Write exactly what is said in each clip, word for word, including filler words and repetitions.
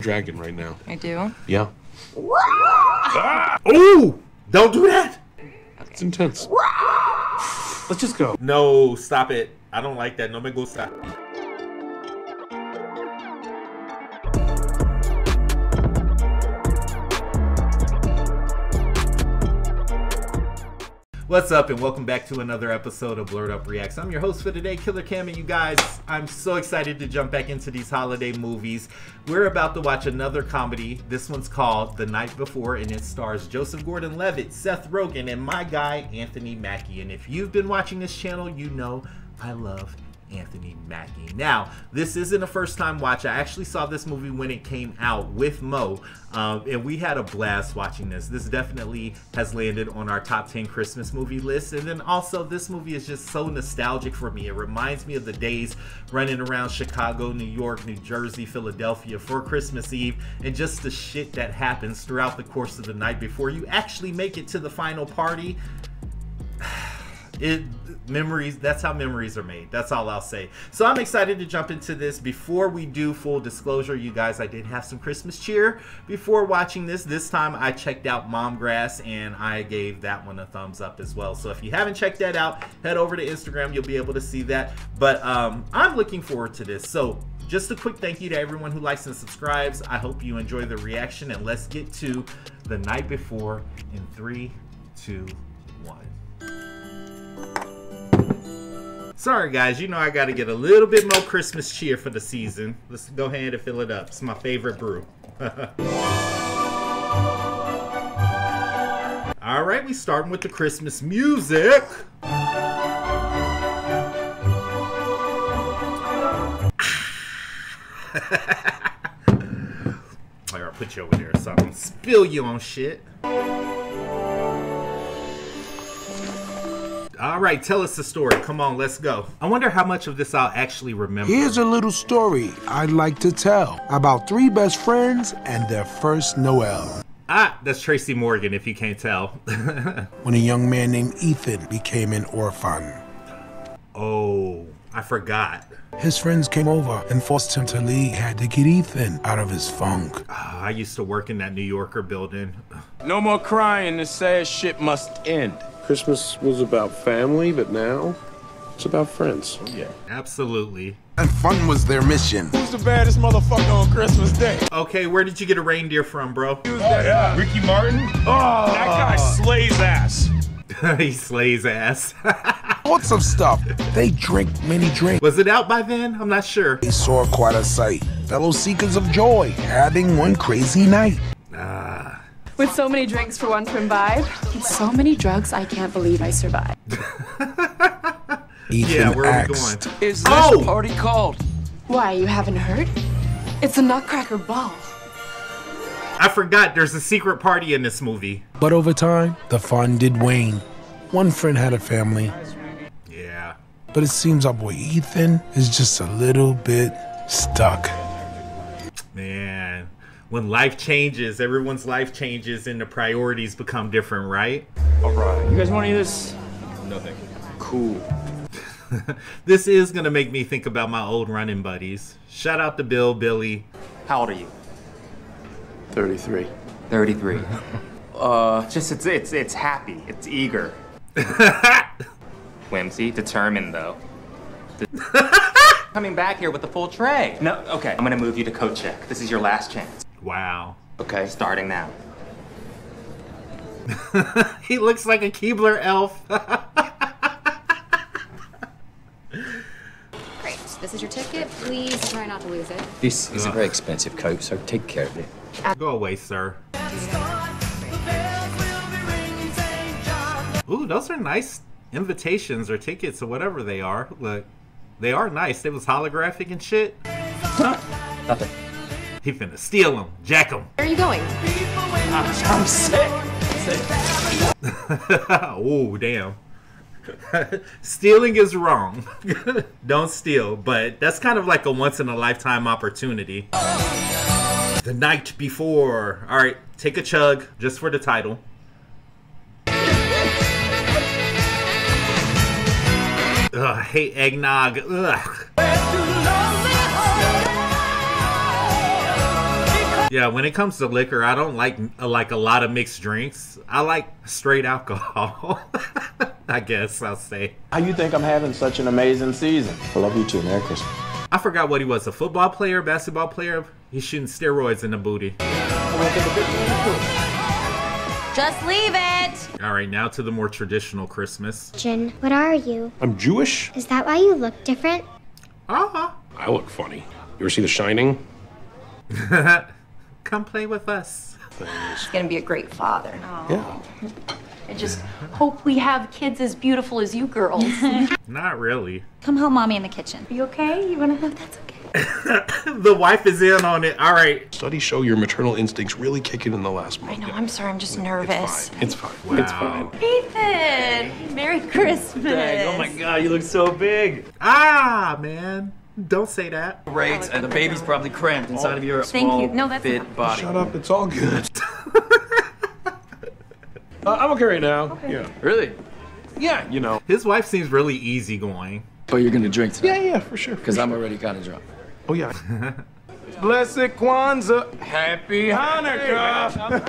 dragon right now. I do? Yeah. Ah! Ooh! Don't do that! Okay. It's intense. Let's just go. No, stop it. I don't like that. No me gusta. What's up and welcome back to another episode of Blerd Up Reacts. I'm your host for today, Killer Cam, and you guys, I'm so excited to jump back into these holiday movies. We're about to watch another comedy. This one's called The Night Before, and it stars Joseph Gordon-Levitt, Seth Rogen, and my guy, Anthony Mackie. And if you've been watching this channel, you know I love Anthony Mackie. Now, this isn't a first time watch. I actually saw this movie when it came out with Mo, um, and we had a blast watching this. This definitely has landed on our top ten Christmas movie list. And then also, this movie is just so nostalgic for me. It reminds me of the days running around Chicago, New York, New Jersey, Philadelphia for Christmas Eve, and just the shit that happens throughout the course of the night before you actually make it to the final party. It memories, that's how memories are made. That's all I'll say. So I'm excited to jump into this. Before we do, full disclosure, you guys, I did have some Christmas cheer before watching this. This time I checked out Mom Grass and I gave that one a thumbs up as well. So if you haven't checked that out, head over to Instagram, you'll be able to see that. But um, I'm looking forward to this. So just a quick thank you to everyone who likes and subscribes. I hope you enjoy the reaction, and let's get to The Night Before in three, two, one. Sorry guys, you know I gotta get a little bit more Christmas cheer for the season. Let's go ahead and fill it up. It's my favorite brew. All right, we starting with the Christmas music. All right, I'll put you over there so I don't spill you on shit. All right, tell us the story. Come on, let's go. I wonder how much of this I'll actually remember. Here's a little story I'd like to tell about three best friends and their first Noel. Ah, that's Tracy Morgan, if you can't tell. When a young man named Ethan became an orphan. Oh, I forgot. His friends came over and forced him to leave. He had to get Ethan out of his funk. Oh, I used to work in that New Yorker building. No more crying. This sad shit must end. Christmas was about family, but now it's about friends. Yeah, absolutely. And fun was their mission. Who's the baddest motherfucker on Christmas Day? Okay, where did you get a reindeer from, bro? Oh, yeah. Ricky Martin? Oh, that guy slays ass. He slays ass. Lots of stuff. They drink many drinks. Was it out by then? I'm not sure. They saw quite a sight. Fellow seekers of joy having one crazy night. Ah. Uh. With so many drinks for one to imbibe, and so many drugs, I can't believe I survived. Ethan yeah, where are we going? Is this oh! party called? Why, you haven't heard? It's a Nutcracker Ball. I forgot there's a secret party in this movie. But over time, the fun did wane. One friend had a family. Yeah. But it seems our boy Ethan is just a little bit stuck. Man. When life changes, everyone's life changes and the priorities become different, right? All right. You guys want any of this? No, thank you. Cool. This is gonna make me think about my old running buddies. Shout out to Bill, Billy. How old are you? thirty-three. thirty-three. uh, just it's it's it's happy. It's eager. Whimsy, determined though. Coming back here with the full tray. No, okay. I'm gonna move you to coat check. This is your last chance. Wow. Okay. Starting now. He looks like a Keebler elf. Great. This is your ticket. Please try not to lose it. This is Ugh. a very expensive coat, so take care of it. Go away, sir. Ooh, those are nice invitations or tickets or whatever they are. Look, they are nice. It was holographic and shit. Huh? Nothing. He finna steal him, jack him. Where are you going? I'm, I'm sick. sick. Oh, damn. Stealing is wrong. Don't steal, but that's kind of like a once in a lifetime opportunity. The Night Before. All right, take a chug just for the title. Ugh, I hate eggnog. Ugh. Yeah, when it comes to liquor, I don't like like a lot of mixed drinks. I like straight alcohol. I guess I'll say. How you think I'm having such an amazing season? I love you too. Merry Christmas. I forgot what he was, a football player, basketball player. He's shooting steroids in the booty. Just leave it. All right, now to the more traditional Christmas. Jen, what are you? I'm Jewish. Is that why you look different? Uh-huh. I look funny. You ever see The Shining? Come play with us. He's gonna be a great father. Oh. Yeah. I just hope we have kids as beautiful as you girls. Not really. Come help mommy in the kitchen. Are you okay? You wanna help? That's okay. The wife is in on it. All right. Studies show your maternal instincts really kick in in the last month. I know. Yeah. I'm sorry. I'm just nervous. It's fine. It's fine. Wow. It's fine. Ethan, Merry Christmas. Dang. Oh my God, you look so big. Ah, man. Don't say that. Great, and the baby's probably cramped inside of your Thank small, you. No, that's fit body. Shut up, it's all good. uh, I'm okay right now. Okay. Yeah. Really? Yeah, you know. His wife seems really easygoing. But you're gonna drink tonight? Yeah, yeah, for sure. Because I'm already kind of drunk. Oh, yeah. Blessed Kwanzaa. Happy Hanukkah.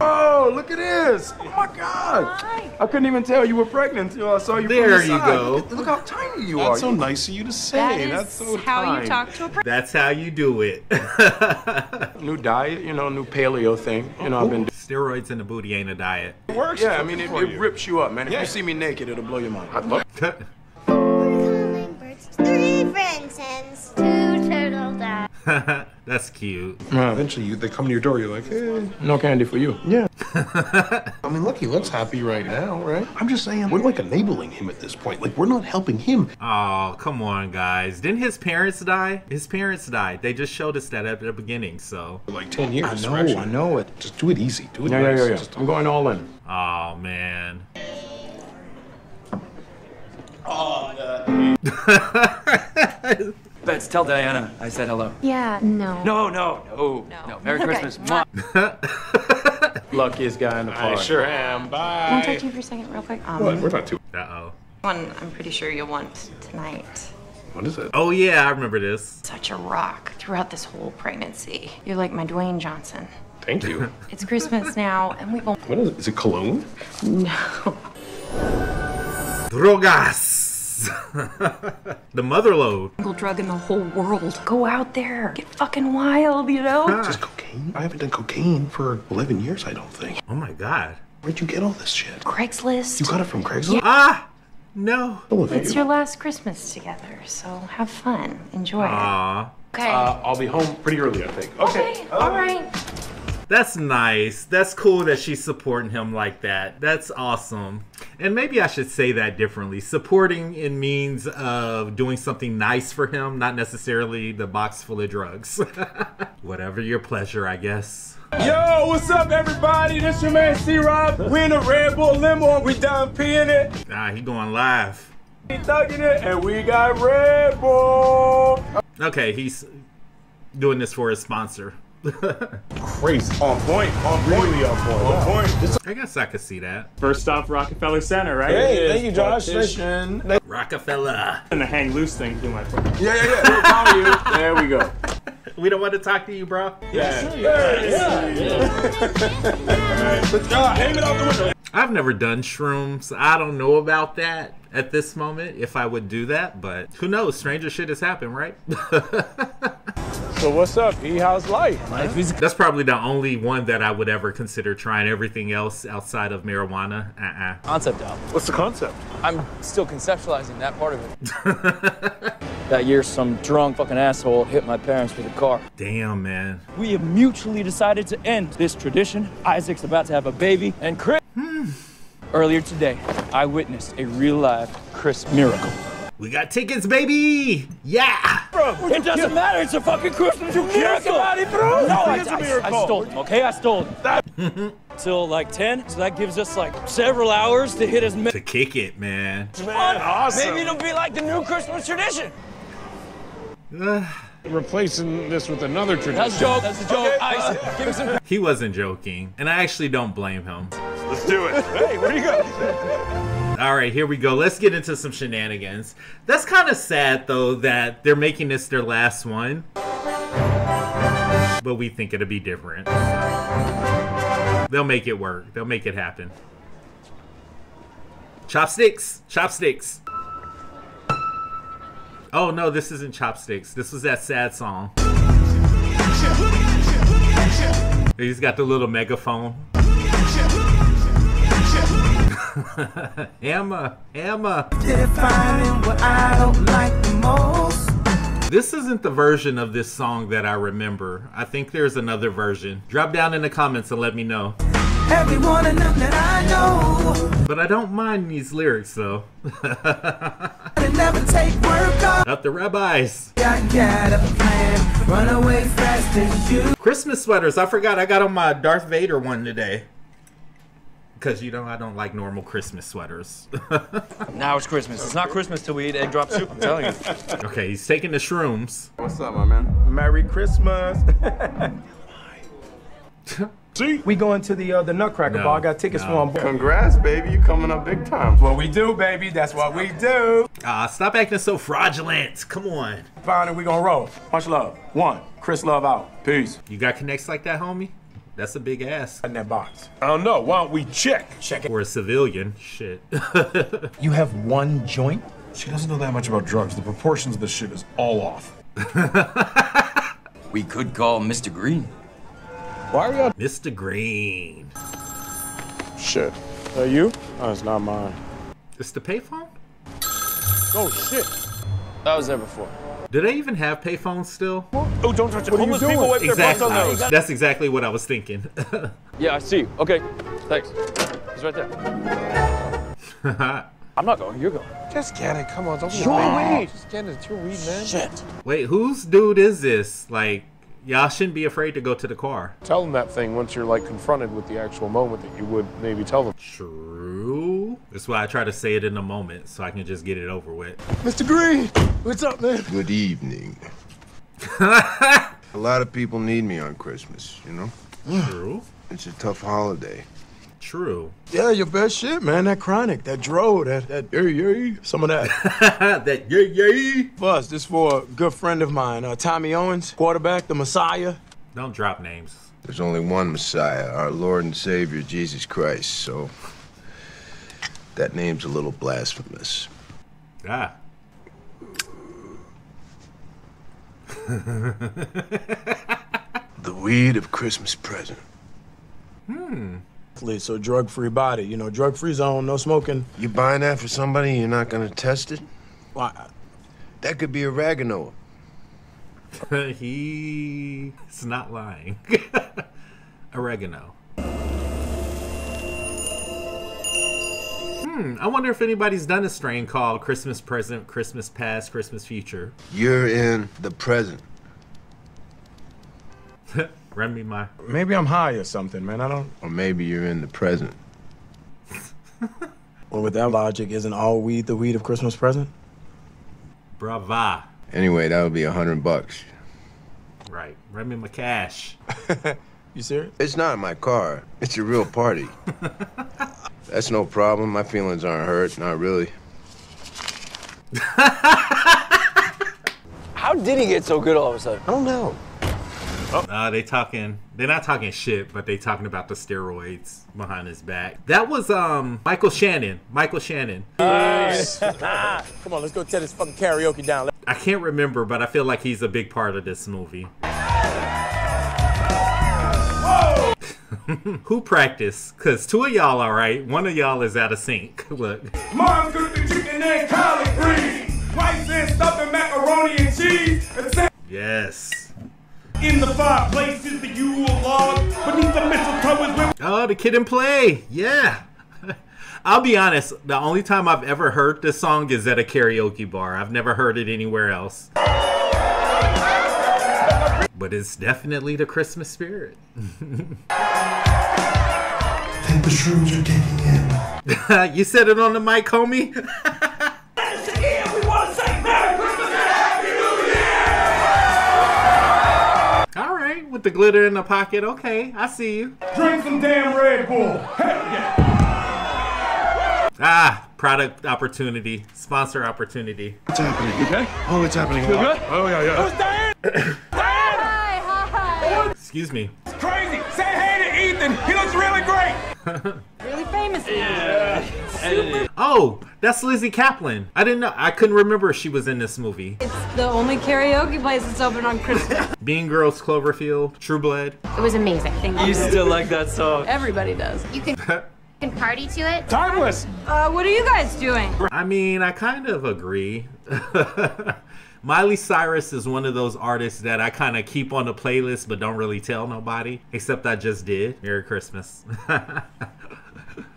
Oh, look at this. Oh, my God. Hi. I couldn't even tell you were pregnant until I saw you there from the side. There you go. Look how tiny you That's are. That's so nice of you to say. That is That's so how kind. You talk to a pregnant. That's how you do it. New diet, you know, new paleo thing. You know, I've been doing. Steroids in the booty ain't a diet. It works. Yeah, I mean, it, it rips you up, man. If yeah. you see me naked, it'll blow your mind. I'd love it. Three Bransons, two turtle doves. That's cute. Uh, eventually, you, they come to your door. You're like, hey, no candy for you. Yeah. I mean, look, he looks happy right now, right? I'm just saying, we're like enabling him at this point. Like, we're not helping him. Oh, come on, guys. Didn't his parents die? His parents died. They just showed us that at the beginning, so. For like ten years. I know, actually. I know it. Just do it easy. Do it yeah, nice. Yeah, yeah, yeah. I'm going all in. Oh, man. Oh, no. Bets, tell Diana I said hello. Yeah, no. No, no, no, no. no. Merry okay. Christmas. Luckiest guy in the park. I sure am. Bye. Can I talk to you for a second real quick? Um, what? We're not too. Uh-oh. One I'm pretty sure you'll want tonight. What is it? Oh, yeah, I remember this. Such a rock throughout this whole pregnancy. You're like my Dwayne Johnson. Thank you. It's Christmas now, and we won't. What is it? Is it cologne? No. Drogas. The motherlode. Single drug in the whole world. Go out there. Get fucking wild, you know? Huh. Just cocaine? I haven't done cocaine for eleven years, I don't think. Oh my God. Where'd you get all this shit? Craigslist. You got it from Craigslist? Yeah. Ah! No. It's your last Christmas together, so have fun. Enjoy Aww. It. Okay. Uh, I'll be home pretty early, I think. Okay. okay. All right. That's nice. That's cool that she's supporting him like that. That's awesome. And maybe I should say that differently. Supporting in means of doing something nice for him, not necessarily the box full of drugs. Whatever your pleasure, I guess. Yo, what's up, everybody? This your man C-Rob. We in a Red Bull limo. We done peeing it. Nah, he going live. He thugging it, and we got Red Bull. Okay, he's doing this for his sponsor. Crazy. On point. On point. Really on point. On point. I guess I could see that. First off, Rockefeller Center, right? Hey, thank you, Josh. Thank Rockefeller. And the hang loose thing through my phone. Yeah, yeah, yeah. There we go. We don't want to talk to you, bro. Yeah. yeah. yeah. yeah. yeah. All right. Let's go. Aim it out the window. I've never done shrooms. I don't know about that at this moment, if I would do that, but who knows? Stranger shit has happened, right? So what's up, E? How's life? Life is. That's probably the only one that I would ever consider trying. Everything else outside of marijuana, uh-uh. Concept album. What's the concept? I'm still conceptualizing that part of it. That year, some drunk fucking asshole hit my parents with a car. Damn, man. We have mutually decided to end this tradition. Isaac's about to have a baby, and Chris. Hmm. Earlier today, I witnessed a real-life Chris miracle. We got tickets, baby! Yeah! Bro, it doesn't kill? matter. It's a fucking Christmas miracle. You killed somebody, bro? No, I, I, miracle. I stole them, okay? I stole them. Till like ten, so that gives us like several hours to hit as many. To kick it, man. man awesome. Maybe it'll be like the new Christmas tradition. Replacing this with another tradition. That's a joke. That's a joke. Okay. Ice. Give me some. He wasn't joking, and I actually don't blame him. Let's do it. Hey, where you go? All right, here we go. Let's get into some shenanigans. That's kind of sad, though, that they're making this their last one. but we think it'll be different. They'll make it work. They'll make it happen. Chopsticks! Chopsticks! Oh no, this isn't Chopsticks. This was that sad song. He's got the little megaphone. Emma, Emma. Defining what I don't like the most. This isn't the version of this song that I remember. I think there's another version. Drop down in the comments and let me know. Everyone and them that I know. But I don't mind these lyrics though. I never take work off. Not the rabbis. I got a plan. Run away fast as you. Christmas sweaters. I forgot I got on my Darth Vader one today. Because, you know, I don't like normal Christmas sweaters. Now it's Christmas. It's not Christmas till we eat egg drop soup, I'm telling you. Okay, he's taking the shrooms. What's up, my man? Merry Christmas. See? We going to the, uh, the Nutcracker Ball. I got tickets no. for him. Congrats, baby. You coming up big time. That's what we do, baby. That's what we do. Ah, uh, stop acting so fraudulent. Come on. Fine, we gonna roll. Much love. One. Chris Love out. Peace. You got connects like that, homie? That's a big ass. In that box. I don't know. Why don't we check? Check it. Or a civilian. Shit. You have one joint? She doesn't know that much about drugs. The proportions of this shit is all off. We could call Mister Green. Why are y'all? Mister Green. Shit. Are you? Oh, it's not mine. It's the payphone? Oh, shit. I was there before. Do they even have payphones still? Oh, don't touch it. What Homeless people wipe exactly. their butts on those. That's exactly what I was thinking. Yeah, I see. Okay, thanks. He's right there. I'm not going. You're going. Just get it. Come on. Don't be afraid. Just get it. It's your weed, man. Shit. Wait, whose dude is this? Like, y'all shouldn't be afraid to go to the car. Tell them that thing once you're, like, confronted with the actual moment that you would maybe tell them. True. That's why I try to say it in the moment so I can just get it over with. Mister Green! What's up, man? Good evening. A lot of people need me on Christmas, you know? True. It's a tough holiday. True. Yeah, your best shit, man. That chronic, that dro, that, that yay yay. Some of that. That yay yay. Buzz, this for a good friend of mine, uh, Tommy Owens, quarterback, the Messiah. Don't drop names. There's only one Messiah, our Lord and Savior, Jesus Christ, so that name's a little blasphemous. Ah. The weed of Christmas present. Hmm. So drug-free body, you know, drug-free zone, no smoking. You buying that for somebody and you're not gonna test it? Why? That could be a oregano. He is not lying. Oregano. Hmm, I wonder if anybody's done a strain called Christmas Present, Christmas Past, Christmas Future. You're in the present. Run me my... Maybe I'm high or something, man. I don't... Or maybe you're in the present. Well, with that logic, isn't all weed the weed of Christmas present? Brava. Anyway, that would be a hundred bucks. Right. Run me my cash. You serious? It's not in my car. It's a real party. That's no problem. My feelings aren't hurt. Not really. How did he get so good all of a sudden? I don't know. Oh. Uh, they talking, they're not talking shit, but they talking about the steroids behind his back. That was um Michael Shannon. Michael Shannon. Yes. Come on, let's go tear this fucking karaoke down. I can't remember, but I feel like he's a big part of this movie. Whoa. Who practiced? Cause two of y'all are right. One of y'all is out of sync. Look. Mom's gonna be chicken and collard greens. White and stuffing macaroni and cheese. Yes. In the fireplace is the Yule log, beneath the mistletoe is where... Oh, the kid in play, yeah. I'll be honest, the only time I've ever heard this song is at a karaoke bar. I've never heard it anywhere else. But it's definitely the Christmas spirit. And the shrooms are getting in. You said it on the mic, homie. With the glitter in the pocket, okay, I see you. Drink some damn Red Bull. Hell yeah. Ah, product opportunity, sponsor opportunity. What's happening? Okay. Oh, it's happening. You good? Oh yeah, yeah. Who's Diane? Diane! Hi, hi. Excuse me. It's crazy. Say hey to Ethan. He looks really great. Really famous now. Yeah. Super. Oh, that's Lizzy Kaplan. I didn't know. I couldn't remember she was in this movie. It's the only karaoke place that's open on Christmas. Bean Girls, Cloverfield, True Blood. It was amazing. Thank you. You still like that song? Everybody does. You can. Can party to it. Timeless. Uh, what are you guys doing? I mean, I kind of agree. Miley Cyrus is one of those artists that I kind of keep on the playlist but don't really tell nobody, except I just did. Merry Christmas.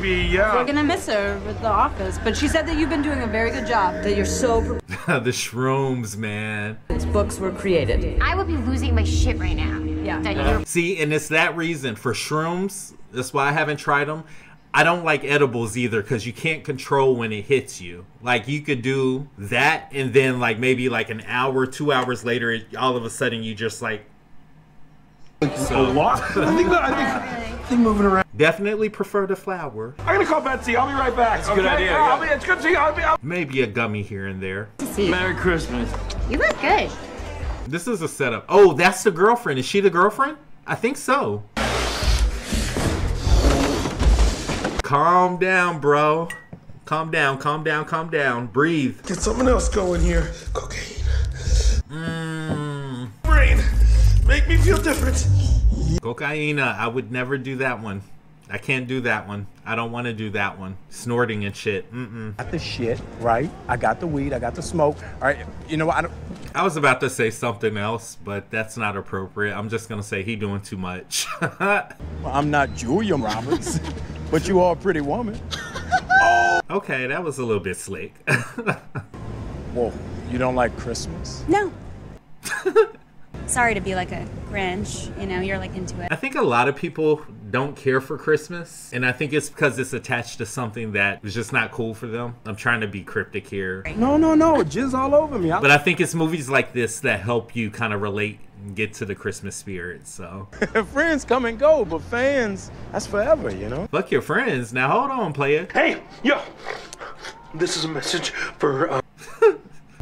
Yeah. We're gonna miss her with The Office, but she said that you've been doing a very good job, that you're so... The shrooms, man. These books were created. I would be losing my shit right now. Yeah. yeah. See, and it's that reason for shrooms. That's why I haven't tried them. I don't like edibles either because you can't control when it hits you. Like, you could do that and then like maybe like an hour, two hours later, it, all of a sudden you just like... So. A lot? I think, I, think, I think moving around. Definitely prefer the flower. I'm gonna call Betsy. I'll be right back. That's a okay? good idea. Yeah, yeah. I'll be, it's good to see you. I'll be, I'll... Maybe a gummy here and there. Merry Christmas. You look good. This is a setup. Oh, that's the girlfriend. Is she the girlfriend? I think so. Calm down, bro. Calm down, calm down, calm down. Breathe. Get someone else going here. Cocaine. Mm. Brain, make me feel different. Cocaina, I would never do that one. I can't do that one. I don't want to do that one. Snorting and shit. Mm-mm. Got the shit, right? I got the weed, I got the smoke. All right, you know what? I don't... I was about to say something else, but that's not appropriate. I'm just going to say he doing too much. Well, I'm not Julia Roberts. But you are a pretty woman. Oh. Okay, that was a little bit slick. Whoa, you don't like Christmas? No. Sorry to be like a Grinch, you know, you're like into it. I think a lot of people don't care for Christmas, and I think it's because it's attached to something that was just not cool for them. I'm trying to be cryptic here. No, no, no, jizz all over me. I but I think it's movies like this that help you kind of relate and get to the Christmas spirit, so. Friends come and go, but fans, that's forever, you know? Fuck your friends. Now, hold on, player. Hey, yo, this is a message for... Uh...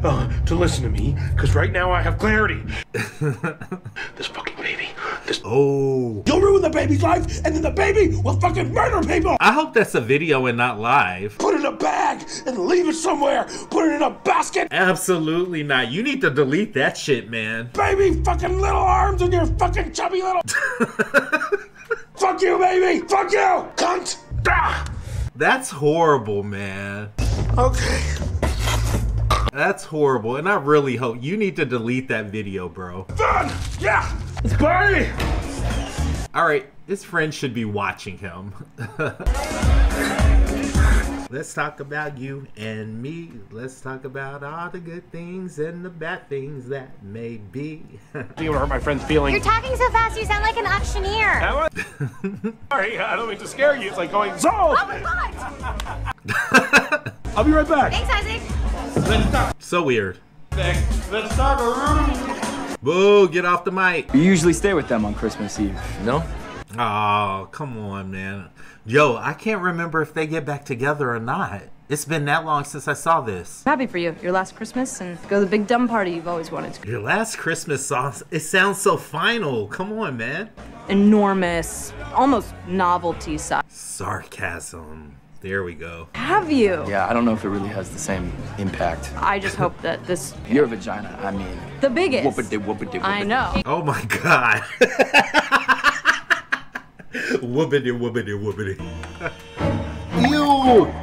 Uh, to listen to me, because right now I have clarity. This fucking baby. This oh. You'll ruin the baby's life, and then the baby will fucking murder people. I hope that's a video and not live. Put it in a bag and leave it somewhere. Put it in a basket. Absolutely not. You need to delete that shit, man. Baby, fucking little arms and your fucking chubby little. Fuck you, baby. Fuck you, cunt. Ah. That's horrible, man. Okay. That's horrible, and I really hope you need to delete that video, bro. Fun! Yeah! It's party! Alright, his friend should be watching him. Let's talk about you and me. Let's talk about all the good things and the bad things that may be. Do you want to hurt my friend's feelings? You're talking so fast, you sound like an auctioneer. Sorry, I don't mean to scare you. It's like going, so! Oh my god! I'll be right back. Thanks, Isaac. So weird. Let's start a room. Boo, get off the mic. You usually stay with them on Christmas Eve, no? Oh, come on, man. Yo, I can't remember if they get back together or not. It's been that long since I saw this. Happy for you. Your last Christmas and go to the big dumb party you've always wanted to. Your last Christmas sauce, it sounds so final. Come on, man. Enormous, almost novelty size. Sarcasm. There we go. Have you? Yeah, I don't know if it really has the same impact. I just hope that this... Your vagina, I mean... The biggest. Whoop-a-doo, whoop-a-doo, whoop-a-doo. I know. Oh my god. Whoop-a-doo, whoop-a-doo, whoop-a-doo. Ew!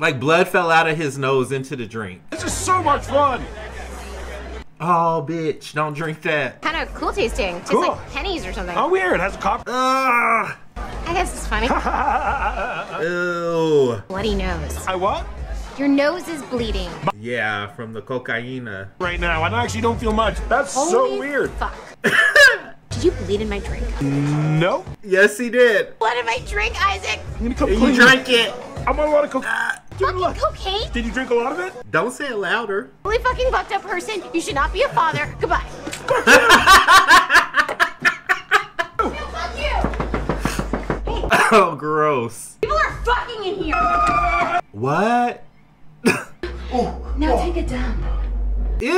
Like blood fell out of his nose into the drink. This is so much fun! Oh, bitch, don't drink that. Kind of cool tasting. Tastes cool. Like pennies or something. Oh, weird. It has a copper. Uh, I guess it's funny. Ew. Bloody nose. I what? Your nose is bleeding. Yeah, from the cocaina. Right now, I actually don't feel much. That's Holy so weird. Fuck. Did you bleed in my drink? No. Yes, he did. Blood in my drink, Isaac. I'm gonna come clean. You drank it. I'm on a lot of cocaine. Uh, Fucking cocaine? Did you drink a lot of it? Don't say it louder. Holy fucking fucked up person. You should not be a father. Goodbye. Fuck you. Fuck you. Oh, gross. People are fucking in here. What? Oh, now oh. Take a dump. Ew!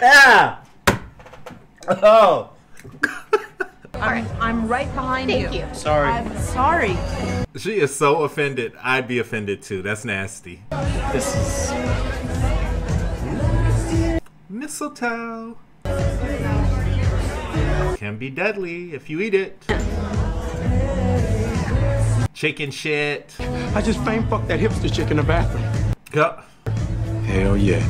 Yeah. Oh. All right, I'm right behind you. Thank you. Sorry. I'm sorry. She is so offended. I'd be offended too. That's nasty. This is mistletoe. Can be deadly if you eat it. Chicken shit. I just fame fucked that hipster chick in the bathroom. Go. Hell yeah.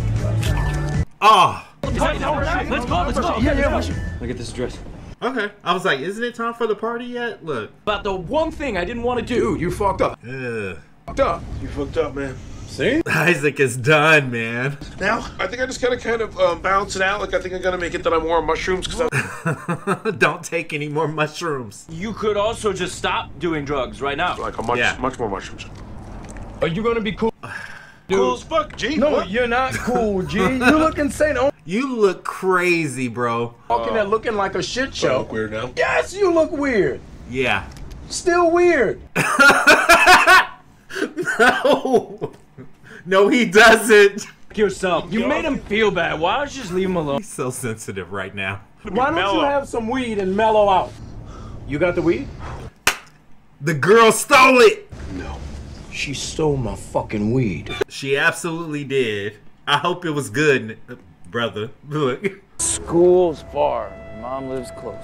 Ah. Oh. Let's go. Let's go. Let's go. Yeah, yeah. Look at this dress. Okay. I was like, isn't it time for the party yet? Look. But the one thing I didn't want to do. Dude, you fucked up. Ugh. Fucked up. You fucked up, man. See? Isaac is done, man. Now, I think I just gotta kind of um, balance it out. Like, I think I gotta make it that I'm more on mushrooms. Cause I'm don't take any more mushrooms. You could also just stop doing drugs right now. Like, a much, yeah. much more mushrooms. Are you gonna be cool? Dude. Cool as fuck, G. No, what? You're not cool, G. You look insane. You look crazy, bro. Walking there looking like a shit show. I look weird now. Yes, you look weird. Yeah. Still weird. No. No, he doesn't. Yourself. You Yo. made him feel bad. Why don't you just leave him alone? He's so sensitive right now. Why don't mellow. you have some weed and mellow out? You got the weed? The girl stole it. No. She stole my fucking weed. She absolutely did. I hope it was good, brother. Look. School's far. Mom lives close.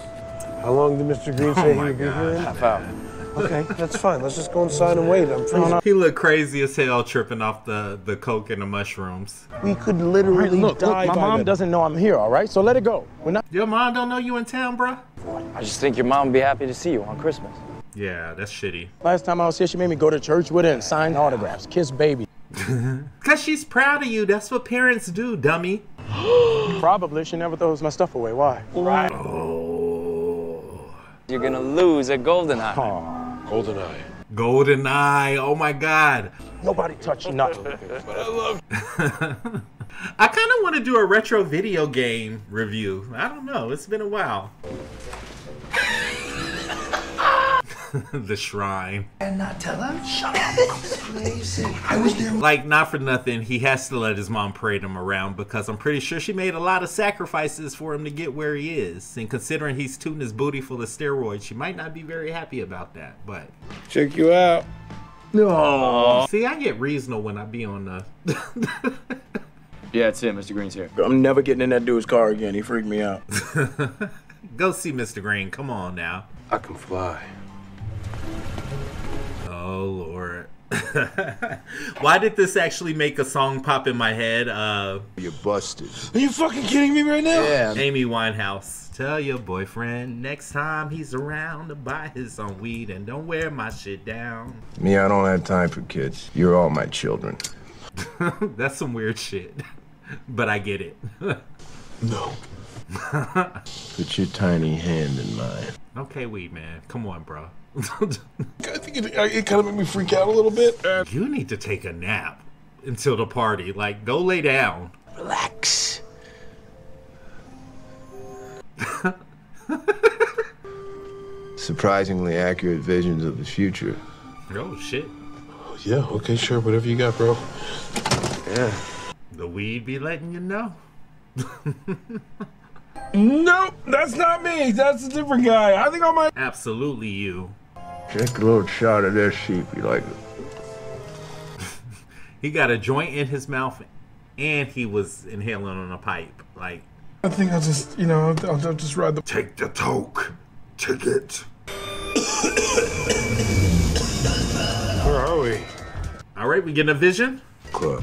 How long did Mister Green say he would be here? Half hour. Okay, that's fine. Let's just go inside and wait. I'm trying. He looked crazy as hell, tripping off the the coke and the mushrooms. We could literally right, look, die. Look, my mom it. doesn't know I'm here. All right, so let it go. We're not. Your mom don't know you in town, bruh? I just think your mom would be happy to see you on Christmas. Yeah, that's shitty. Last time I was here, she made me go to church with her and sign autographs. Kiss baby. Because she's proud of you. That's what parents do, dummy. Probably. She never throws my stuff away. Why? Right. Oh. You're going to lose at GoldenEye. Oh. GoldenEye. GoldenEye. Oh, my God. Nobody touched nothing. I love I kind of want to do a retro video game review. I don't know. It's been a while. The shrine. And not tell him? Shut up. I was there. Like, not for nothing, he has to let his mom parade him around because I'm pretty sure she made a lot of sacrifices for him to get where he is. And considering he's tooting his booty full of steroids, she might not be very happy about that, but. Check you out. No. See, I get reasonable when I be on the. Yeah, it's it. Mister Green's here. I'm never getting in that dude's car again. He freaked me out. Go see Mister Green. Come on now. I can fly. Oh, Lord. Why did this actually make a song pop in my head? Uh, You're busted. Are you fucking kidding me right now? Yeah. Amy Winehouse. Tell your boyfriend next time he's around to buy his own weed and don't wear my shit down. Me, I don't have time for kids. You're all my children. That's some weird shit. But I get it. No. Put your tiny hand in mine. Okay, weed man. Come on, bro. I think it, it kind of made me freak out a little bit. Uh, you need to take a nap until the party. Like, go lay down. Relax. Surprisingly accurate visions of the future. Oh, shit. Yeah, okay, sure. Whatever you got, bro. Yeah. The weed be letting you know. Nope, that's not me. That's a different guy. I think I might. Absolutely you. Take a little shot of this sheep, you like it. He got a joint in his mouth, and he was inhaling on a pipe. Like, I think I'll just, you know, I'll, I'll just ride the. Take the toke, take it. Where are we? All right, we getting a vision. Club.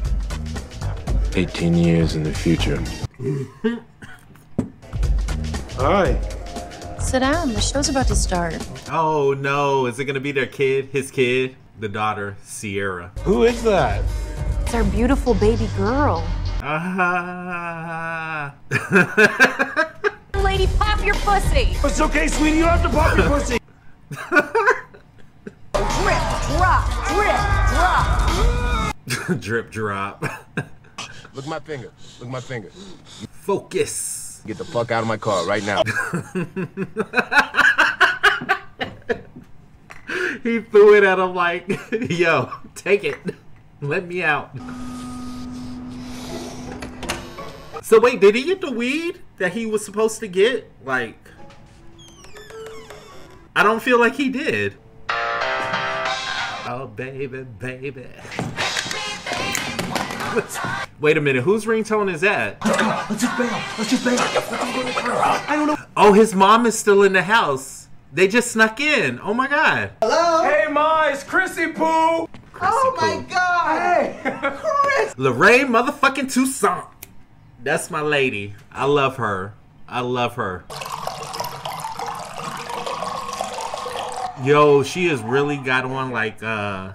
Eighteen years in the future. Hi. Sit down. The show's about to start. Oh no! Is it gonna be their kid? His kid? The daughter, Sierra. Who is that? It's our beautiful baby girl. Ah! Uh-huh. Lady, pop your pussy. It's okay, sweetie. You don't have to pop your pussy. Drip, drop, drip, drop. Drip, drop. Look my finger. Look my finger. Focus. Get the fuck out of my car right now. He threw it at him like, yo, take it. Let me out. So wait, did he get the weed that he was supposed to get? Like, I don't feel like he did. Oh, baby, baby. Wait a minute, whose ringtone is that? Let's go, let's just bail, let's just bail. I don't know. Oh, his mom is still in the house. They just snuck in. Oh my God. Hello? Hey, Ma, it's Chrissy Poo. Chrissy oh Poo. My God. Hey, Chris. Lorraine motherfucking Toussaint. That's my lady. I love her. I love her. Yo, she has really got on like, uh...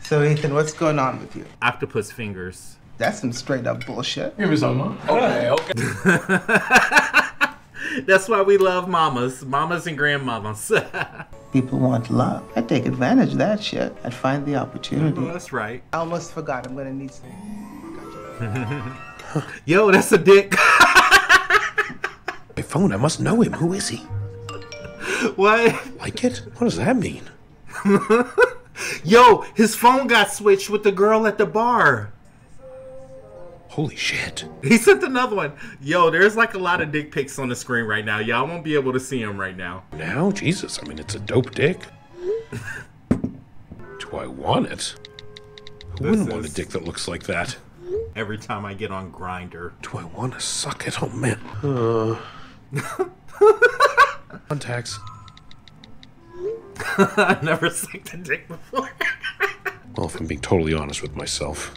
So, Ethan, what's going on with you? Octopus fingers. That's some straight up bullshit. Give me some, Mom. Okay, okay. That's why we love mamas. Mamas and grandmamas. People want love. I take advantage of that shit. I'd find the opportunity. Oh, that's right. I almost forgot. I'm gonna need some. Gotcha. Yo, that's a dick. My phone, I must know him. Who is he? What? Like it? What does that mean? Yo, his phone got switched with the girl at the bar. Holy shit. He sent another one. Yo, there's like a lot of dick pics on the screen right now. Y'all won't be able to see him right now. Now? Jesus, I mean, it's a dope dick. Do I want it? Who this wouldn't is... want a dick that looks like that? Every time I get on Grindr. Do I want to suck it? Oh, man. Uh... Contacts. I've never sucked a dick before. Well, if I'm being totally honest with myself.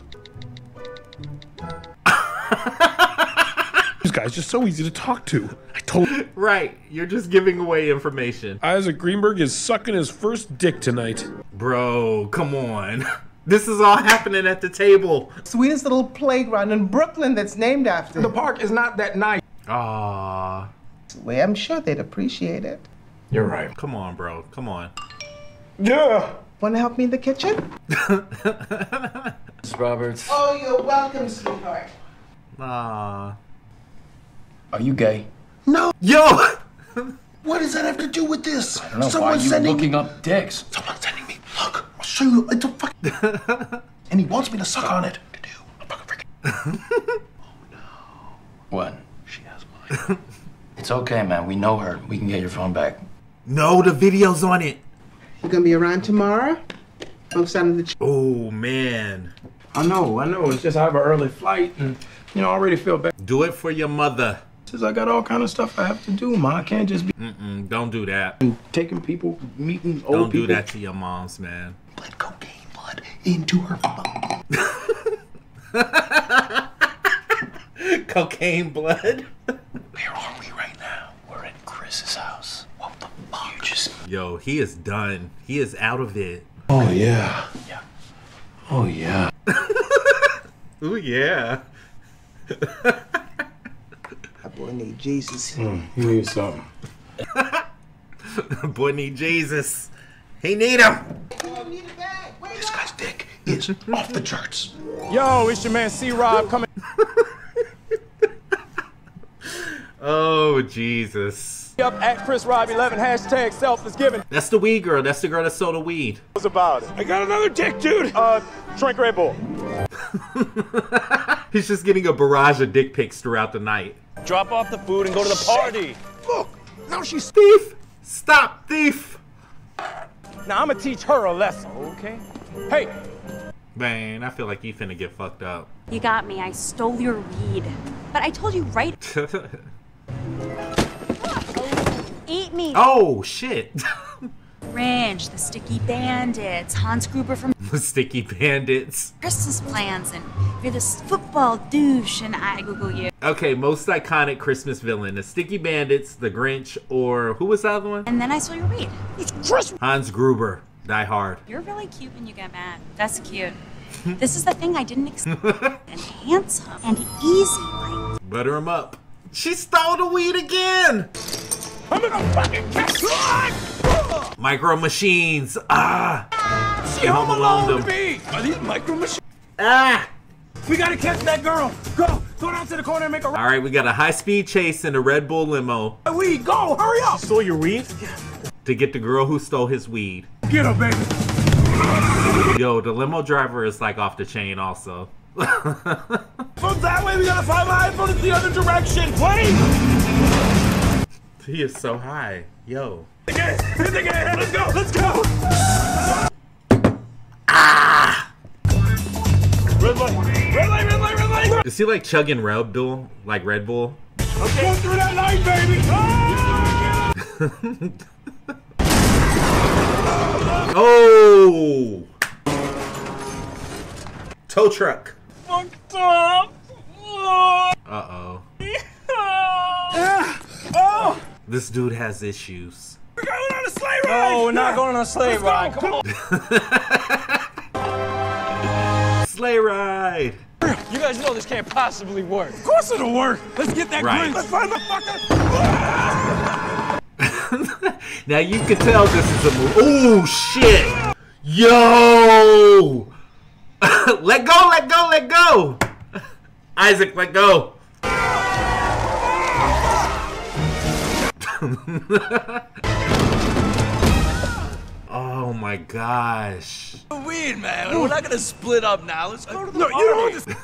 This guy's just so easy to talk to. I told you. Right, you're just giving away information. Isaac Greenberg is sucking his first dick tonight. Bro, come on. This is all happening at the table. Sweetest little playground in Brooklyn that's named after. The park is not that nice. Aww. Way I'm sure they'd appreciate it. You're right. Come on, bro. Come on. Yeah. Want to help me in the kitchen? Miss Roberts. Oh, you're welcome, sweetheart. Ah. Are you gay? No. Yo. What does that have to do with this? I don't know. Someone's Why are you sending looking me... up dicks. Someone's sending me. Look, I'll show you. It's a fucking. And he wants me to suck on it. To do. I'm fucking freaking. Oh no. What? She has mine. It's okay, man. We know her. We can get your phone back. No, the video's on it. You gonna be around tomorrow? Outside of the ch oh, man. I know, I know. It's just I have an early flight and, you know, I already feel bad. Do it for your mother. Says I got all kind of stuff I have to do, Ma. I can't just be... Mm-mm, don't do that. And taking people, meeting old people. Don't do people. That to your moms, man. Put cocaine blood into her phone. Cocaine blood? Where are we right now? We're at Chris's house. What the fuck? You just... Yo, he is done. He is out of it. Oh, yeah. Yeah. Oh, yeah. Oh, yeah. Boy need Jesus. Mm, he needs something. Boy need Jesus. He need him. Oh, need a bag. This guy's dick is off the charts. Yo, it's your man C-Rob coming. Oh, Jesus. Up at Chris Rob eleven, hashtag self is given. That's the weed girl. That's the girl that sold the weed. What's about it? I got another dick, dude. Uh, drink Red Bull. He's just getting a barrage of dick pics throughout the night. Drop off the food and go to the party. Shit. Look, now she's thief. Stop, thief. Now I'm gonna teach her a lesson. Okay. Hey. Man, I feel like you finna get fucked up. You got me. I stole your weed. But I told you right. Eat me. Oh, shit. Ranch, the Sticky Bandits, Hans Gruber from the Sticky Bandits, Christmas plans, and you're this football douche, and I Google you. Okay, most iconic Christmas villain, the Sticky Bandits, the Grinch, or who was the other one? And then I saw your read. It's Christmas. Hans Gruber, Die Hard. You're really cute when you get mad. That's cute. This is the thing I didn't expect. And handsome and easy. Like. Butter him up. She stole the weed again. I'm gonna fucking catch you! Micro machines. Ah. She home alone to me. Are these micro machines? Ah. We gotta catch that girl. Go. Go down to the corner and make a. All right, we got a high-speed chase in a Red Bull limo. Weed, go. Hurry up. She stole your weed? Yeah. To get the girl who stole his weed. Get her, baby. Yo, the limo driver is like off the chain also. From that way, we gotta find my iPhone in the other direction, please! He is so high. Yo. Hit the gate! Hit the gate! Let's go! Let's go! Ah! Red light! Red light! Red light! Red light! Is he like chugging Red Bull? Like Red Bull? Okay. Go through that light, baby! Ah! Oh! Tow truck. Fucked up. Uh oh. Yeah. Oh. This dude has issues. We're going on a sleigh ride. Oh, we're not going on a sleigh Let's ride. Go. Come on. Sleigh ride. You guys know this can't possibly work. Of course it'll work. Let's get that right. Green. Let's find the fucker. Now you can tell this is a move. Oh shit. Yo. Let go, let go, let go! Isaac, let go! Oh my gosh. Weird, man. We're not gonna split up now. Let's go to the no, party. You don't want this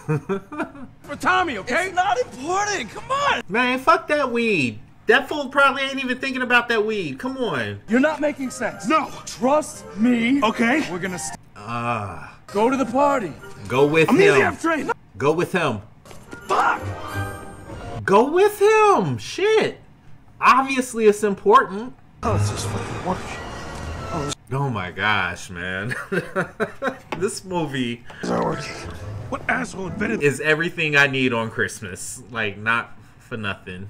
for Tommy, okay? It's not important. Come on. Man, fuck that weed. That fool probably ain't even thinking about that weed. Come on. You're not making sense. No. Trust me. Okay. We're gonna st Ah. Uh. Go to the party. Go with him. Go with him. Fuck! Go with him! Shit! Obviously it's important. Oh, it's just fucking work. Oh, oh my gosh, man. This movie what asshole invented is everything I need on Christmas. Like, not for nothing.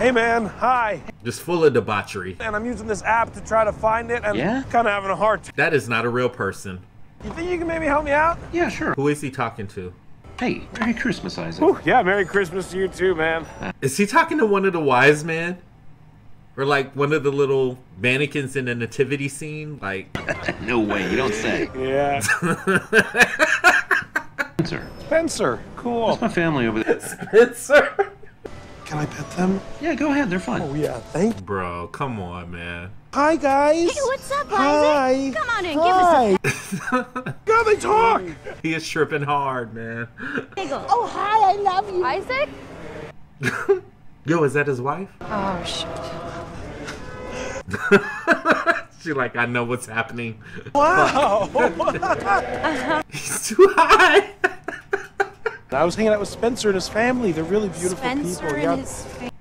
Hey man, hi. Just full of debauchery. And I'm using this app to try to find it and yeah? Kind of having a hard time. That is not a real person. You think you can maybe help me out? Yeah, sure. Who is he talking to? Hey, Merry Christmas, Isaac. Ooh, yeah, Merry Christmas to you too, man. Is he talking to one of the wise men? Or like one of the little mannequins in the nativity scene? Like, no way, you don't say. Yeah. Spencer. Spencer, cool. That's my family over there. Spencer. Can I pet them? Yeah, go ahead. They're fun. Oh, yeah. Thank you. Bro, come on, man. Hi, guys. Hey, what's up, Hi. Isaac? Come on in. Hi. Give us a God, they talk. He is tripping hard, man. Oh, hi. I love you. Isaac? Yo, is that his wife? Oh, shit. She's like, I know what's happening. Wow. uh-huh. He's too high. I was hanging out with Spencer and his family. They're really beautiful Spencer people. And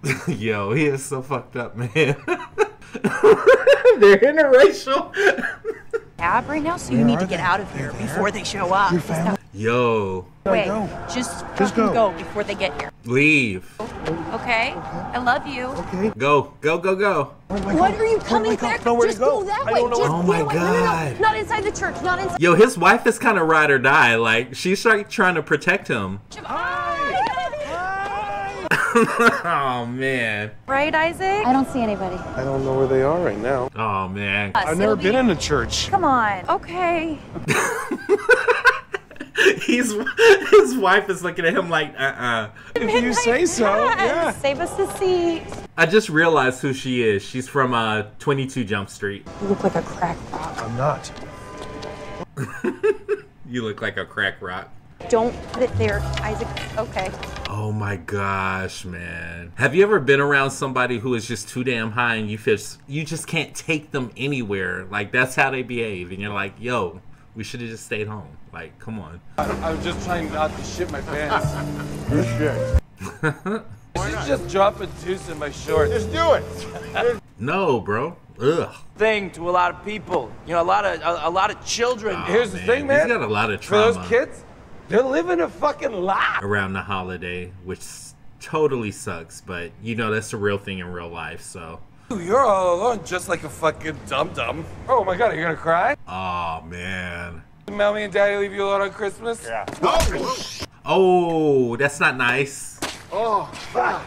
yeah. his Yo, he is so fucked up, man. They're interracial. Cab right now, so you Where need to get they? out of here They're before there? they show up. Your family. Yo. Wait, go. just, just go. go before they get here. Leave. Okay. okay, I love you. Okay. Go, go, go, go. What are you coming back? Nowhere just to go. go that way. Just oh my God. No, no, no. Not inside the church, not inside. Yo, his wife is kind of ride or die. Like, she's like trying to protect him. Hi. Hi. Hi. Oh man. Right, Isaac? I don't see anybody. I don't know where they are right now. Oh man. Uh, I've never been in a church. Come on. Okay. He's, his wife is looking at him like, uh-uh. If you say so, yeah. Save us the seat. I just realized who she is. She's from uh, twenty-two Jump Street. You look like a crack rock. I'm not. You look like a crack rock. Don't put it there, Isaac. Okay. Oh my gosh, man. Have you ever been around somebody who is just too damn high and you just, you just can't take them anywhere? Like, that's how they behave. And you're like, yo. We should have just stayed home. Like, come on. I, I was just trying not to shit my pants. Good shit. I should just drop a deuce in my shorts. Just do it. No, bro. Ugh. Thing to a lot of people. You know, a lot of a, a lot of children. Oh, Here's man. the thing, man. He's got a lot of trauma. For those kids, they're living a fucking lie. Around the holiday, which totally sucks, but you know that's a real thing in real life. So. You're all alone, just like a fucking dum-dum. Oh my God, are you gonna cry? Oh man. Mommy and Daddy leave you alone on Christmas? Yeah. Oh, oh that's not nice. Oh, fuck.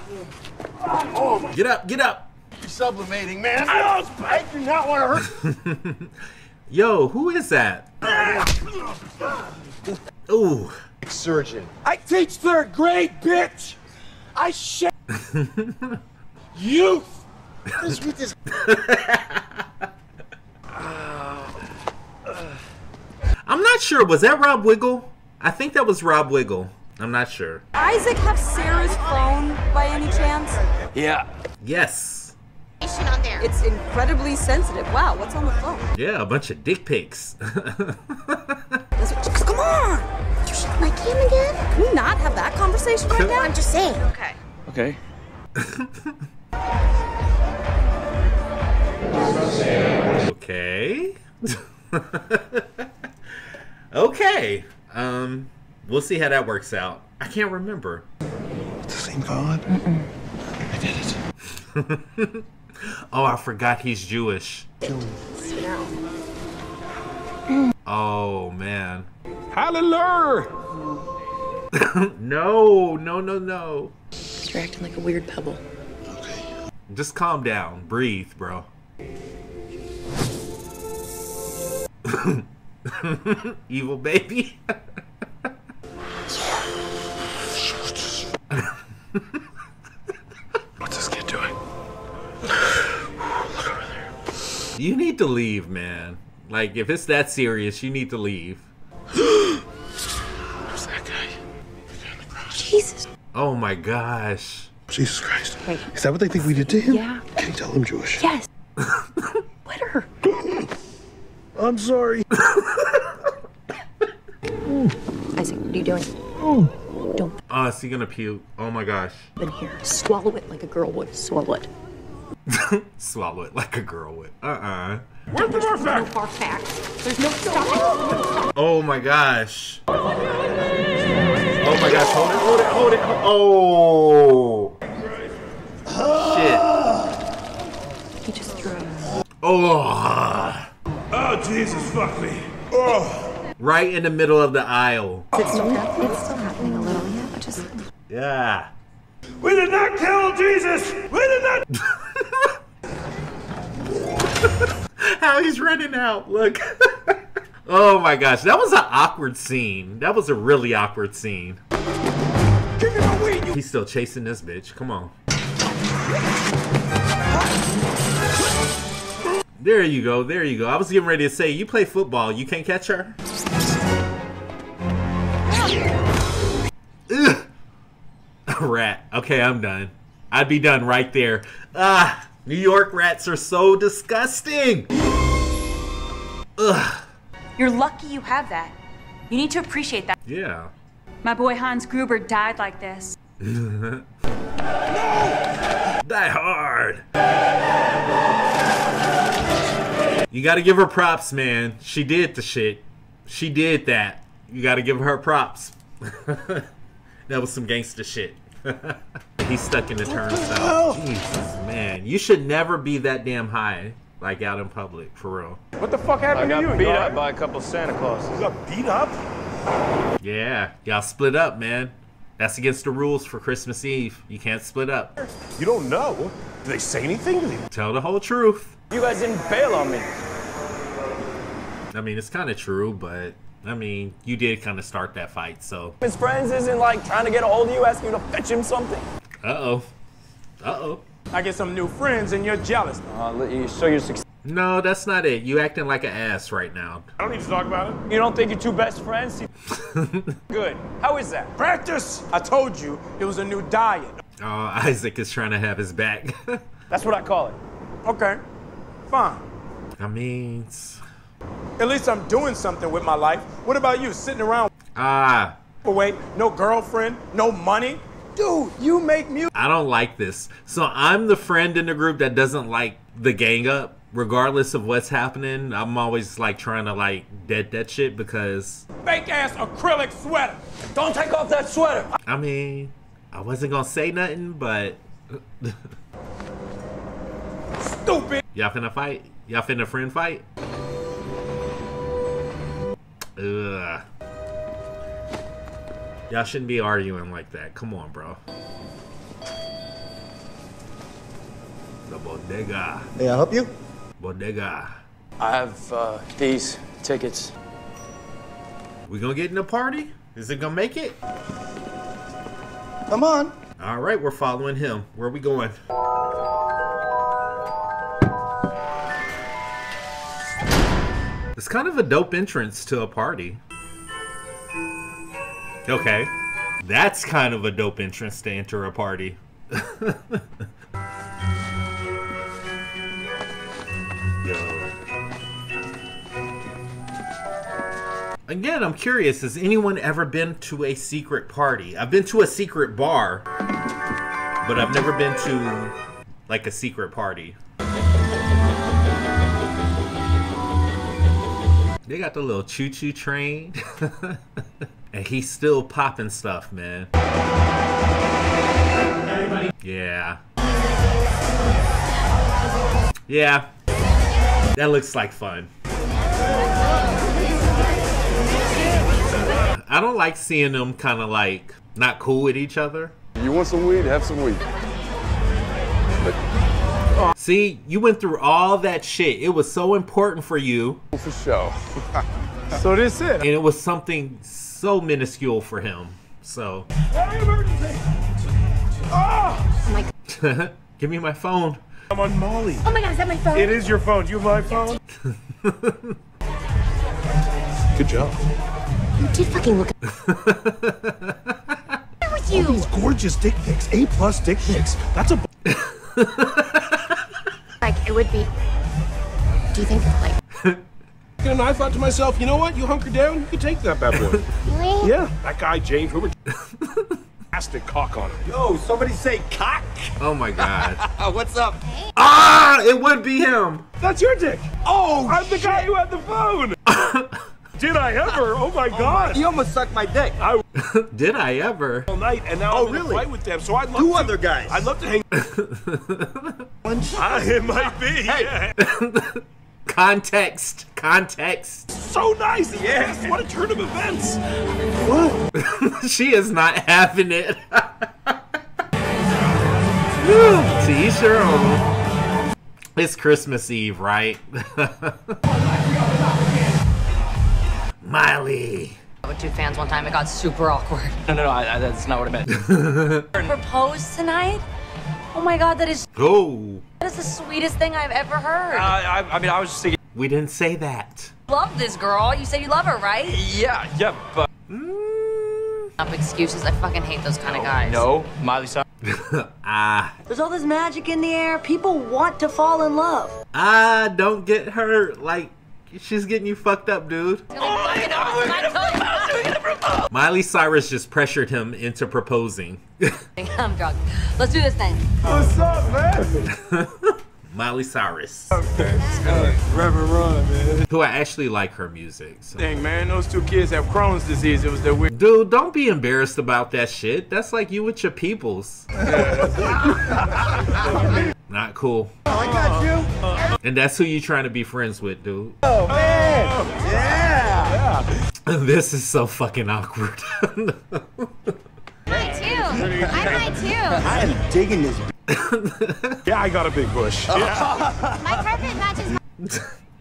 Oh, get up, get up. You're sublimating, man. I don't, I do not want to hurt. Yo, who is that? Ooh. Surgeon. I teach third grade, bitch. I shit. You. This with this. uh, uh, I'm not sure. Was that Rob Wiggle? I think that was Rob Wiggle. I'm not sure. Isaac have Sarah's phone by any chance? Yeah. Yes. On there. It's incredibly sensitive. Wow, what's on the phone? Yeah, a bunch of dick pics. Come on! You shook my cane again? Can we not have that conversation right now? I'm just saying. Okay. Okay. Okay. Okay. Um, we'll see how that works out. I can't remember. The same God? Mm-mm. I did it. Oh, I forgot he's Jewish. Oh, man. Hallelujah! No, no, no, no. You're acting like a weird pebble. Okay. Just calm down. Breathe, bro. Evil baby. What's this kid doing? Look over there. You need to leave, man. Like, if it's that serious, you need to leave. Who's that guy? Down the ground. Jesus. Oh my gosh. Jesus Christ. Wait. Is that what they think we did to him? Yeah. Can you tell him Jewish? Yes. Let her. I'm sorry. Isaac, what are you doing? Oh. Don't. Oh, is he gonna puke? Oh my gosh. In here. Swallow it like a girl would. Swallow it. Swallow it like a girl would. Uh-uh. Where's the barf bag? No barf bag. There's no stop. Oh my gosh. Oh my gosh. Hold it, hold it, hold it. Oh. Shit. He just threw it. Oh. Oh, Jesus, fuck me. Oh. Right in the middle of the aisle. It's still happening. It's still happening a little. Yeah, but just. Yeah. We did not kill Jesus! We did not. How he's running out, look. Oh my gosh, that was an awkward scene. That was a really awkward scene. Give him a weed, you. He's still chasing this bitch, come on. There you go, there you go. I was getting ready to say, you play football, you can't catch her? Ugh. Rat, okay, I'm done. I'd be done right there. Ah. New York rats are so disgusting! Ugh. You're lucky you have that. You need to appreciate that. Yeah. My boy Hans Gruber died like this. No! Die Hard! You gotta give her props, man. She did the shit. She did that. You gotta give her props. That was some gangster shit. He's stuck in the turnstile. Jesus, man. You should never be that damn high, like out in public, for real. What the fuck happened to you? I got beat up by a couple Santa Clauses. You got beat up? Yeah, y'all split up, man. That's against the rules for Christmas Eve. You can't split up. You don't know? Do they say anything to you? Tell the whole truth. You guys didn't bail on me. I mean, it's kind of true, but... I mean, you did kind of start that fight, so. His friends isn't like trying to get a hold of you, asking you to fetch him something. Uh-oh. Uh-oh. I get some new friends and you're jealous. Uh, let you show your success. No, that's not it. You acting like an ass right now. I don't need to talk about it. You don't think you're two best friends? Good. How is that? Practice! I told you it was a new diet. Oh, Isaac is trying to have his back. That's what I call it. Okay. Fine. I mean... At least I'm doing something with my life. What about you, sitting around? Ah. Wait, no girlfriend, no money? Dude, you make music. I don't like this. So I'm the friend in the group that doesn't like the gang up. Regardless of what's happening, I'm always like trying to like dead that shit because. Fake ass acrylic sweater. Don't take off that sweater. I mean, I wasn't gonna say nothing, but. Stupid. Y'all finna fight? Y'all finna friend fight? Ugh. Y'all shouldn't be arguing like that. Come on, bro. The bodega. May I help you? Bodega. I have uh, these tickets. We gonna get in a party? Is it gonna make it? Come on. All right, we're following him. Where are we going? It's kind of a dope entrance to a party. Okay. That's kind of a dope entrance to enter a party. Yo. Again, I'm curious, has anyone ever been to a secret party? I've been to a secret bar, but I've never been to like a secret party. They got the little choo-choo train. And he's still popping stuff, man. Everybody. Yeah. Yeah. That looks like fun. I don't like seeing them kind of like not cool with each other. You want some weed? Have some weed. See, you went through all that shit. It was so important for you. For sure. So this it. And it was something so minuscule for him. So. Hey, emergency! Oh! Oh my God. Give me my phone. I'm on Molly. Oh my God, is that my phone? It is your phone. Do you have my phone? Good job. You did fucking look. Where was you? All these gorgeous dick pics, A plus dick pics. That's a. Like, it would be, do you think, like... And I thought to myself, you know what, you hunker down, you can take that bad boy. Really? Yeah. That guy, James Hoover, fantastic cock on him. Yo, somebody say cock. Oh my God. What's up? Ah, it would be him. That's your dick. Oh, I'm shit. The guy who had the phone. Did I ever? Oh my oh God. My, you almost sucked my dick. I, Did I ever? All night, and now oh, I'm really? Fight with them, so I'd love Two to, other guys. I'd love to hang. I, it might be, hey. Yeah. Context, context. So nice, yes. Yeah. What a turn of events. What? She is not having it. See, Cheryl. It's Christmas Eve, right? Miley. With two fans one time, it got super awkward. No, no, no, I, I, that's not what I meant. Propose tonight? Oh my God, that is. Oh. That is the sweetest thing I've ever heard. Uh, I, I mean, I was just thinking. We didn't say that. Love this girl. You said you love her, right? Yeah, yeah, but. Mm. Up excuses. I fucking hate those kind no, of guys. No, Miley Cyrus. Ah. There's all this magic in the air. People want to fall in love. Ah, don't get hurt. Like. She's getting you fucked up, dude. Oh my God, we're gonna propose, we're gonna propose. Miley Cyrus just pressured him into proposing. I'm drunk. Let's do this thing. What's up, man? Miley Cyrus. Okay, Reverend Ron, man. Who I actually like her music. So. Dang, man, those two kids have Crohn's disease. It was their weird. Dude, don't be embarrassed about that shit. That's like you with your peoples. Not cool. Oh, I got you. Uh, and that's who you trying to be friends with, dude. Oh, man. Oh, yeah. Yeah. This is so fucking awkward. I might too. I might too. I am digging this. Yeah, I got a big bush. Yeah. My carpet matches my.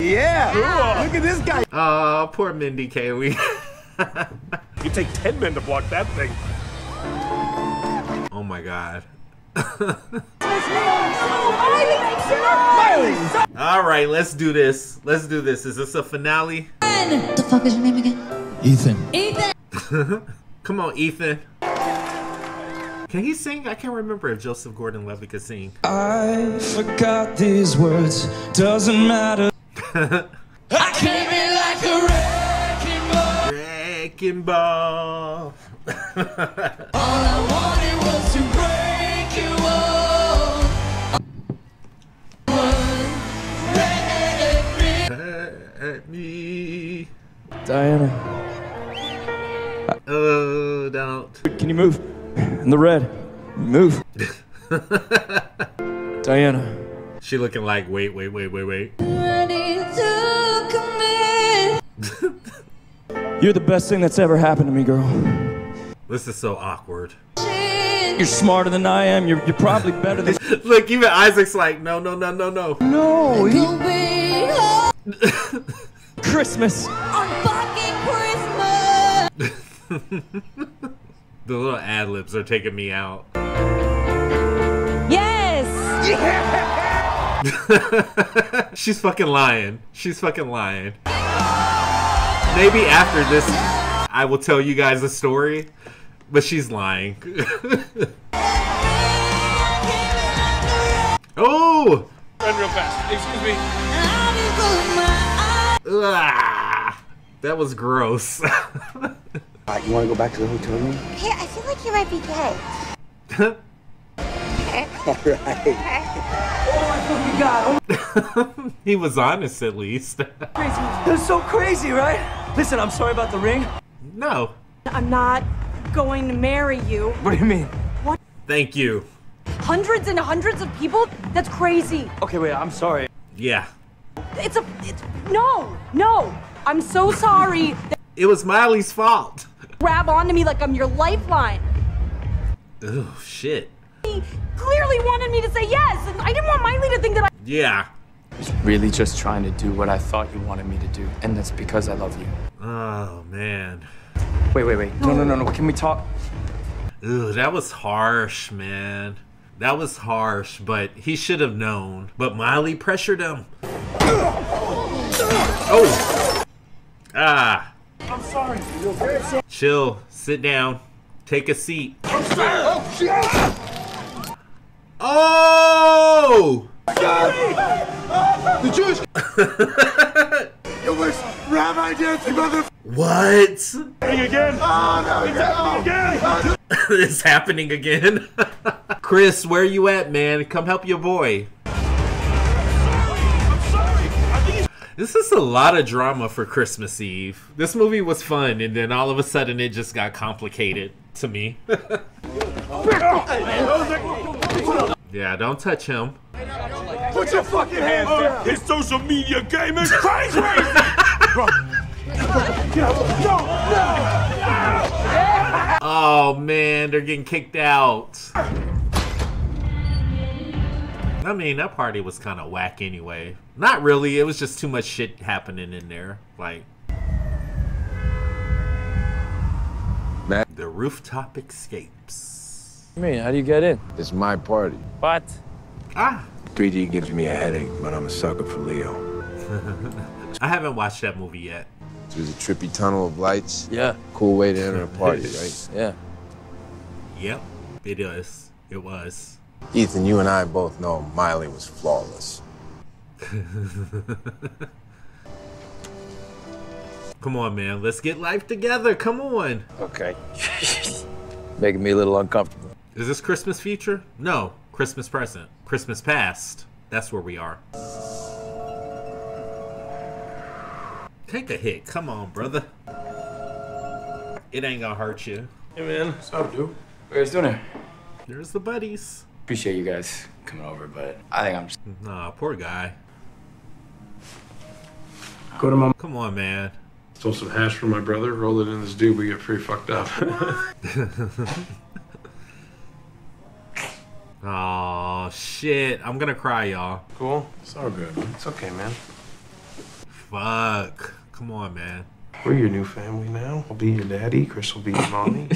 Yeah. Cool. Look at this guy. Oh, poor Mindy Kaling. You take ten men to block that thing. Oh, my God. All right, let's do this. Let's do this. Is this a finale? What the fuck is your name again? Ethan. Ethan. Come on, Ethan. Can he sing? I can't remember if Joseph Gordon-Levitt could sing. I forgot these words. Doesn't matter. I came in like a wrecking ball. Wrecking ball. All I wanted was to break. At me, Diana. Oh, don't. Can you move? In the red, move. Diana. She looking like wait, wait, wait, wait, wait. Ready to commit. You're the best thing that's ever happened to me, girl. This is so awkward. You're smarter than I am. You're you're probably better than. Look, even Isaac's like, no, no, no, no, no. No. He... Christmas. On fucking Christmas. The little ad libs are taking me out. Yes. Yeah. She's fucking lying. She's fucking lying. Maybe after this, I will tell you guys a story, but she's lying. Oh! Run real fast. Excuse me. Ah, that was gross. All right, you want to go back to the hotel room? Hey, I feel like you might be gay. All right. Oh my fucking god. He was honest at least. Crazy. That's so crazy, right? Listen, I'm sorry about the ring. No. I'm not going to marry you. What do you mean? What? Thank you. Hundreds and hundreds of people? That's crazy. Okay, wait, I'm sorry. Yeah. It's a, it's, no, no. I'm so sorry. It was Miley's fault. Grab onto me like I'm your lifeline. Oh, shit. He clearly wanted me to say yes, and I didn't want Miley to think that I... Yeah. I was really just trying to do what I thought you wanted me to do, and that's because I love you. Oh, man. Wait, wait, wait. No, no, no, no. Can we talk? Ooh, that was harsh, man. That was harsh, but he should have known. But Miley pressured him. Oh. Ah. I'm sorry. You okay? Chill. Sit down. Take a seat. I'm sorry. Oh, shit. Oh. God. The Jewish. It was rabbi dancing, mother. What? Again. Oh, no, it's no. Again. It's happening again. Chris, where you at, man? Come help your boy. I'm sorry. I'm sorry. This is a lot of drama for Christmas Eve. This movie was fun, and then all of a sudden it just got complicated to me. Yeah, don't touch him. Put your fucking hands down. His social media game is crazy. Oh man, they're getting kicked out. I mean, that party was kind of whack anyway. Not really, it was just too much shit happening in there. Like... That the rooftop escapes. What do you mean? How do you get in? It's my party. What? Ah! three D gives me a headache, but I'm a sucker for Leo. I haven't watched that movie yet. It was a trippy tunnel of lights. Yeah. Cool way to enter a party, right? Yeah. Yep, it is. It was. Ethan, you and I both know Miley was flawless. Come on, man. Let's get life together. Come on. Okay. Making me a little uncomfortable. Is this Christmas future? No. Christmas present. Christmas past. That's where we are. Take a hit. Come on, brother. It ain't gonna hurt you. Hey, man. What's up, dude? Where's dinner? There's the buddies. Appreciate you guys coming over, but I think I'm just... Nah, poor guy. Go to my... Come on, man. Stole some hash from my brother, rolled it in this dude, we get pretty fucked up. Oh shit. I'm gonna cry, y'all. Cool. It's all good, man. It's okay, man. Fuck. Come on, man. We're your new family now. I'll be your daddy, Chris will be your mommy.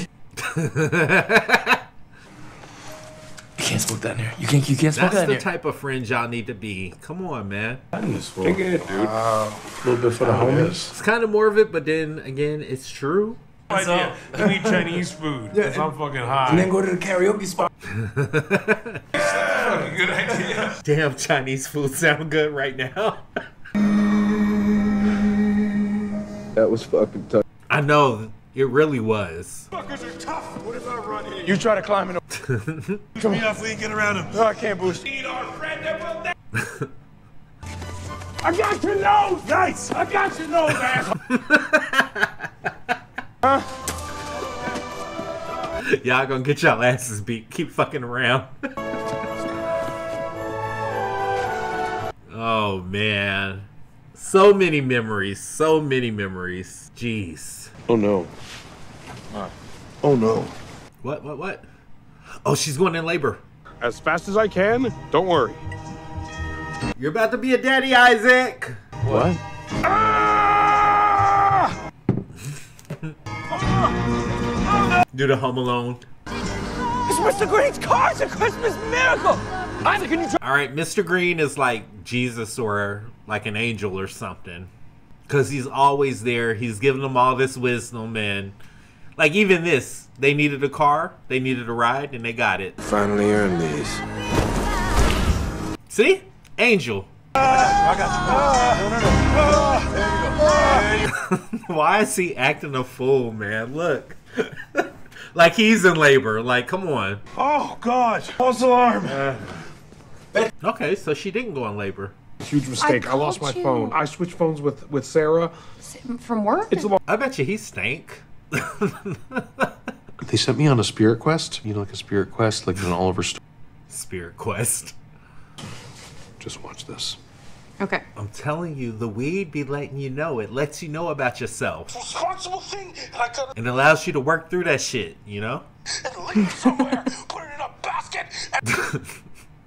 You can't smoke that in here. You can't, you can't smoke that in here. That's the type of friend y'all need to be. Come on, man. I need to smoke. Take it, dude. Uh, a little bit for the homies. It's kind of more of it, but then again, it's true. That's idea. You need Chinese food. Yeah, I'm fucking high. And then go to the karaoke spot. That's a fucking good idea. Damn, Chinese food sound good right now. That was fucking tough. I know. It really was. Fuckers are tough. What if I run in? You try to climb in a... Come here, please get around him. No, I can't boost. Need our friend that will... I got your nose! Nice! I got your nose, asshole! Huh? Y'all gonna get y'all asses beat. Keep fucking around. Oh, man. So many memories. So many memories. Jeez. Oh no. Right. Oh no. What, what, what? Oh, she's going in labor. As fast as I can, don't worry. You're about to be a daddy, Isaac. What? Ah! Do the Home Alone. It's Mister Green's car, it's a Christmas miracle. Isaac, can you try? All right, Mister Green is like Jesus or like an angel or something. because he's always there. He's giving them all this wisdom, and like even this, they needed a car, they needed a ride, and they got it. Finally earned these. See? Angel. Why is he acting a fool, man? Look. Like he's in labor. Like, come on. Oh, God. False alarm. Uh, okay, so she didn't go in labor. Huge mistake. I, I lost my you. phone. I switched phones with, with Sarah. From work? It's a I bet you he stank. They sent me on a spirit quest. You know, like a spirit quest, like an Oliver Stone. Spirit quest. Just watch this. Okay. I'm telling you, the weed be letting you know. It lets you know about yourself. Responsible thing, and I gotta... and allows you to work through that shit, you know? And leave it somewhere, put it in a basket. And...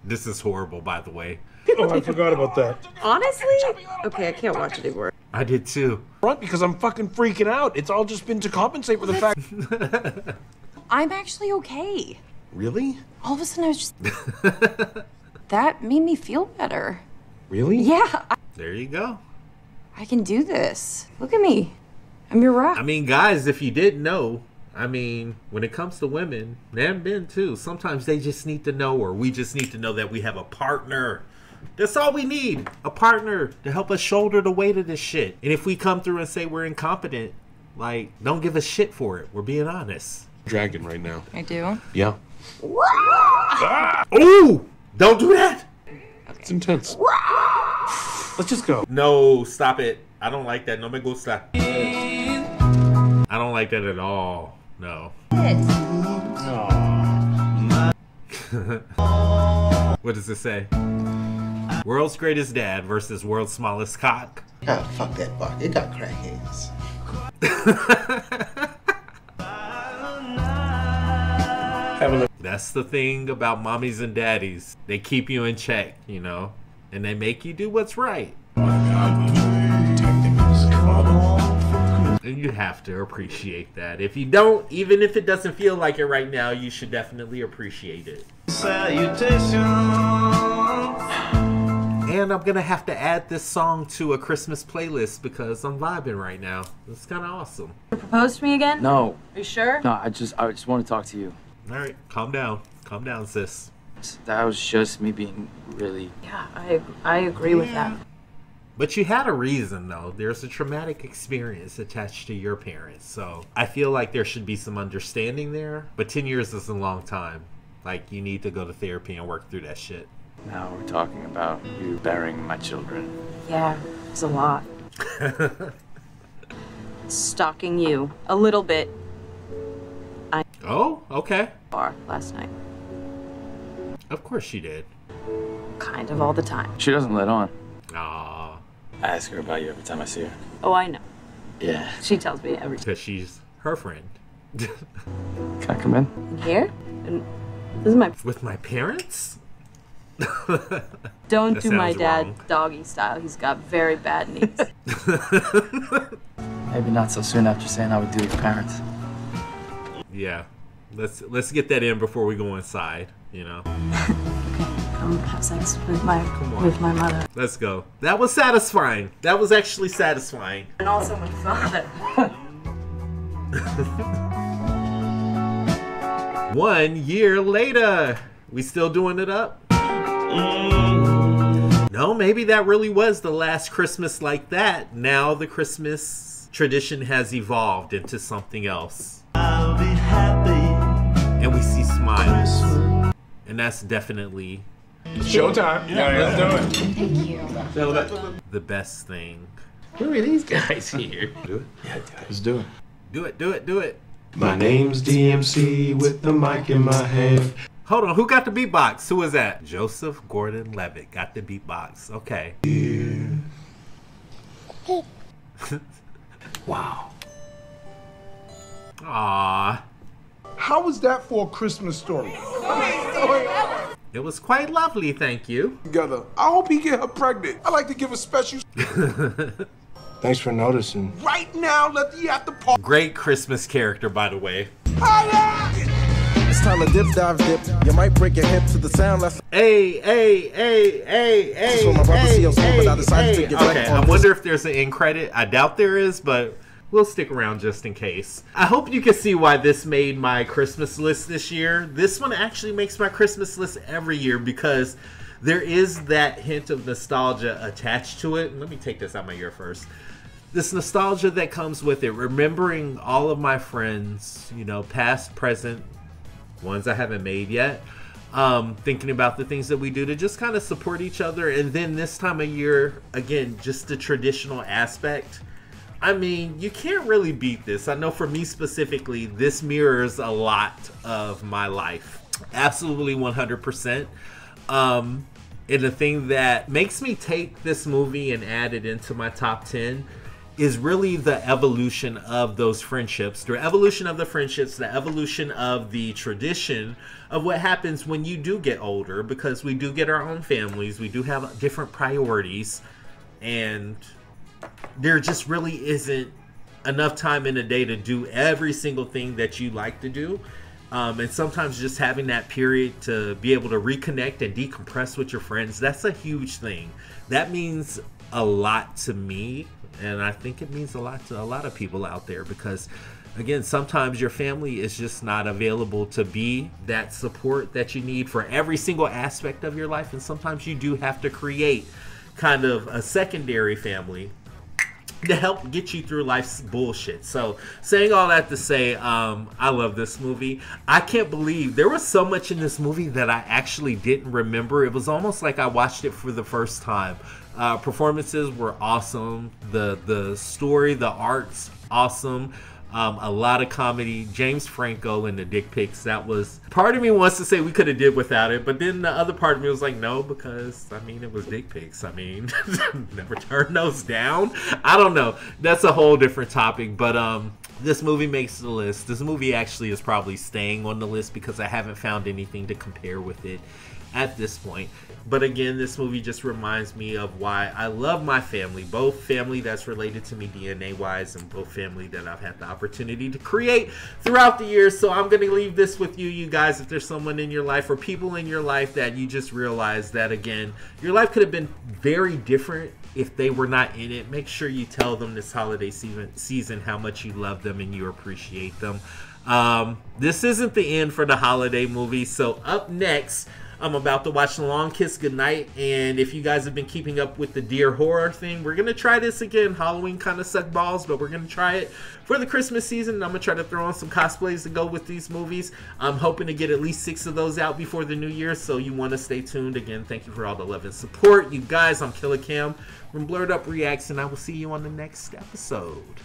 This is horrible, by the way. Oh, I forgot about that. Honestly? Okay, I can't watch it anymore. I did too. Because I'm fucking freaking out. It's all just been to compensate for the fact. I'm actually okay. Really? All of a sudden I was just... That made me feel better. Really? Yeah. I... There you go. I can do this. Look at me. I'm your rock. I mean, guys, if you didn't know, I mean, when it comes to women, and men too, sometimes they just need to know, or we just need to know that we have a partner. That's all we need. A partner to help us shoulder the weight of this shit. And if we come through and say we're incompetent, like, don't give a shit for it. We're being honest. Dragon right now. I do? Yeah. Ah! Ooh! Don't do that! Okay. It's intense. Let's just go. No, stop it. I don't like that. No me gusta. I don't like that at all. No. What does it say? World's greatest dad versus world's smallest cock. Oh, fuck that bar. It got crack hands. Have a look. That's the thing about mommies and daddies. They keep you in check, you know, and they make you do what's right. And you have to appreciate that. If you don't, even if it doesn't feel like it right now, you should definitely appreciate it. Salutations. And I'm gonna have to add this song to a Christmas playlist because I'm vibing right now. It's kind of awesome. You propose to me again? No. Are you sure? No, I just I just want to talk to you. All right, calm down, calm down, sis. That was just me being really. Yeah, I I agree yeah. with that. But you had a reason though. There's a traumatic experience attached to your parents, so I feel like there should be some understanding there. But ten years is a long time. Like you need to go to therapy and work through that shit. Now we're talking about you burying my children. Yeah, it's a lot. Stalking you a little bit. I oh, okay. Bar last night. Of course she did. Kind of all the time. She doesn't let on. Aww. I ask her about you every time I see her. Oh, I know. Yeah. She tells me every time. Because she's her friend. Can I come in? Here? And this is my. With my parents? Don't do my dad wrong. Doggy style. He's got very bad knees. Maybe not so soon after saying I would do your parents. Yeah, let's let's get that in before we go inside. You know. Come have sex with my with my mother. Let's go. That was satisfying. That was actually satisfying. And also my father. One year later, we still doing it up. No, maybe that really was the last Christmas like that. Now the Christmas tradition has evolved into something else. I'll be happy. And we see smiles. Christmas. And that's definitely... It's showtime. Yeah, yeah, let's do it. Thank you. The best thing. Who are these guys here? Do it. Yeah, do it. Let's do it. Do it, do it, do it. My name's D M C with the mic in my hand. Hold on, who got the beatbox? Who was that? Joseph Gordon-Levitt got the beatbox. Okay. Yeah. Wow. Aww. How was that for a Christmas story? It was quite lovely, thank you. Together. I hope he get her pregnant. I like to give a special. Thanks for noticing. Right now, let the after party. Great Christmas character, by the way. Hiya! It's time to dip, dive, dip. You might break your hip to the sound. That's hey, hey, hey, hey, hey. So my brother hey, C L C, hey, but I decided hey. to get okay, right on I this. Wonder if there's an end credit. I doubt there is, but we'll stick around just in case. I hope you can see why this made my Christmas list this year. This one actually makes my Christmas list every year because there is that hint of nostalgia attached to it. Let me take this out of my ear first. This nostalgia that comes with it, remembering all of my friends, you know, past, present, ones I haven't made yet, um, thinking about the things that we do to just kind of support each other. And then this time of year, again, just the traditional aspect. I mean, you can't really beat this. I know for me specifically, this mirrors a lot of my life. Absolutely one hundred percent. Um, and the thing that makes me take this movie and add it into my top ten is really the evolution of those friendships, the evolution of the friendships, the evolution of the tradition of what happens when you do get older, because we do get our own families, we do have different priorities, and there just really isn't enough time in a day to do every single thing that you like to do. Um, and sometimes just having that period to be able to reconnect and decompress with your friends, that's a huge thing. That means a lot to me, and I think it means a lot to a lot of people out there, because again, sometimes your family is just not available to be that support that you need for every single aspect of your life, and sometimes you do have to create kind of a secondary family to help get you through life's bullshit. So saying all that to say, um, I love this movie. I can't believe there was so much in this movie that I actually didn't remember. It was almost like I watched it for the first time. Uh, performances were awesome. The the story, the art's awesome. Um, a lot of comedy. James Franco and the dick pics. That was, part of me wants to say we could have did without it, but then the other part of me was like, no, because I mean, it was dick pics. I mean, never turn those down. I don't know. That's a whole different topic. But um, this movie makes the list. This movie actually is probably staying on the list because I haven't found anything to compare with it at this point. But again, this movie just reminds me of why I love my family, both family that's related to me D N A wise and both family that I've had the opportunity to create throughout the years. So I'm gonna leave this with you you guys. If there's someone in your life or people in your life that you just realize that, again, your life could have been very different if they were not in it, make sure you tell them this holiday season season how much you love them and you appreciate them. Um, this isn't the end for the holiday movie. So up next, I'm about to watch The Long Kiss Goodnight, and if you guys have been keeping up with the deer horror thing, we're going to try this again. Halloween kind of sucked balls, but we're going to try it for the Christmas season, and I'm going to try to throw on some cosplays to go with these movies. I'm hoping to get at least six of those out before the new year, so you want to stay tuned. Again, thank you for all the love and support. You guys, I'm Killer Cam from Blerd Up Reacts, and I will see you on the next episode.